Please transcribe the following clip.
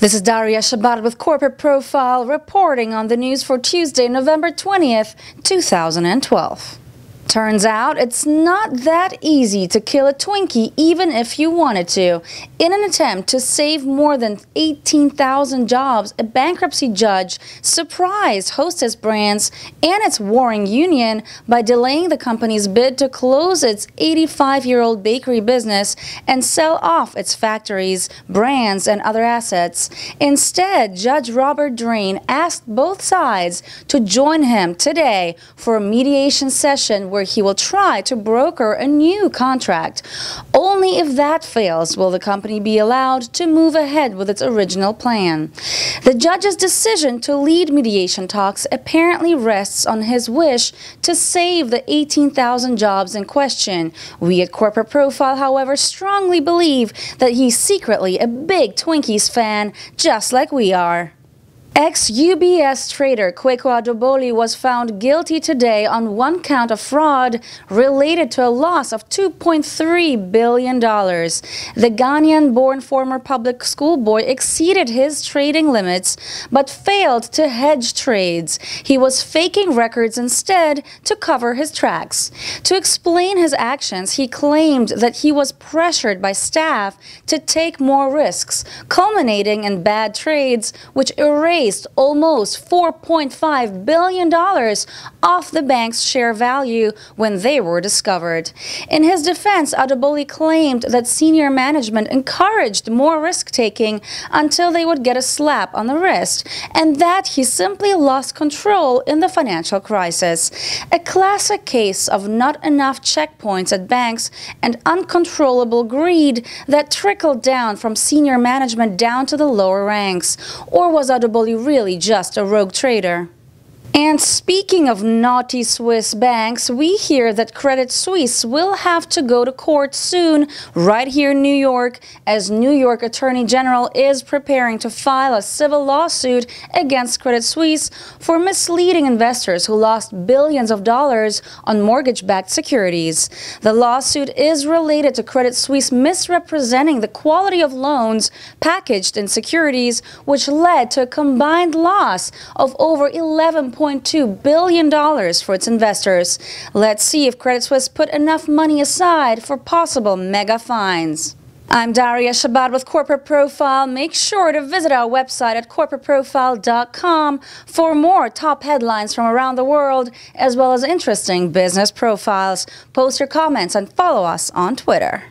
This is Daria Schabad with Corporate Profile reporting on the news for Tuesday, November 20th, 2012. Turns out it's not that easy to kill a Twinkie even if you wanted to. In an attempt to save more than 18,000 jobs, a bankruptcy judge surprised Hostess Brands and its warring union by delaying the company's bid to close its 85-year-old bakery business and sell off its factories, brands, and other assets. Instead, Judge Robert Drain asked both sides to join him today for a mediation session where he will try to broker a new contract. Only if that fails will the company be allowed to move ahead with its original plan. The judge's decision to lead mediation talks apparently rests on his wish to save the 18,000 jobs in question. We at Corporate Profile, however, strongly believe that he's secretly a big Twinkies fan, just like we are. Ex-UBS trader Kweku Adoboli was found guilty today on one count of fraud related to a loss of $2.3 billion. The Ghanaian-born former public school boy exceeded his trading limits but failed to hedge trades. He was faking records instead to cover his tracks. To explain his actions, he claimed that he was pressured by staff to take more risks, culminating in bad trades which erased almost $4.5 billion off the bank's share value when they were discovered. In his defense, Adoboli claimed that senior management encouraged more risk-taking until they would get a slap on the wrist, and that he simply lost control in the financial crisis. A classic case of not enough checkpoints at banks and uncontrollable greed that trickled down from senior management down to the lower ranks. Or was Adoboli really just a rogue trader? And speaking of naughty Swiss banks, we hear that Credit Suisse will have to go to court soon, right here in New York, as New York Attorney General is preparing to file a civil lawsuit against Credit Suisse for misleading investors who lost billions of dollars on mortgage-backed securities. The lawsuit is related to Credit Suisse misrepresenting the quality of loans packaged in securities, which led to a combined loss of over $11.2 billion for its investors. Let's see if Credit Suisse put enough money aside for possible mega fines. I'm Daria Schabad with Corporate Profile. Make sure to visit our website at corporateprofile.com for more top headlines from around the world, as well as interesting business profiles. Post your comments and follow us on Twitter.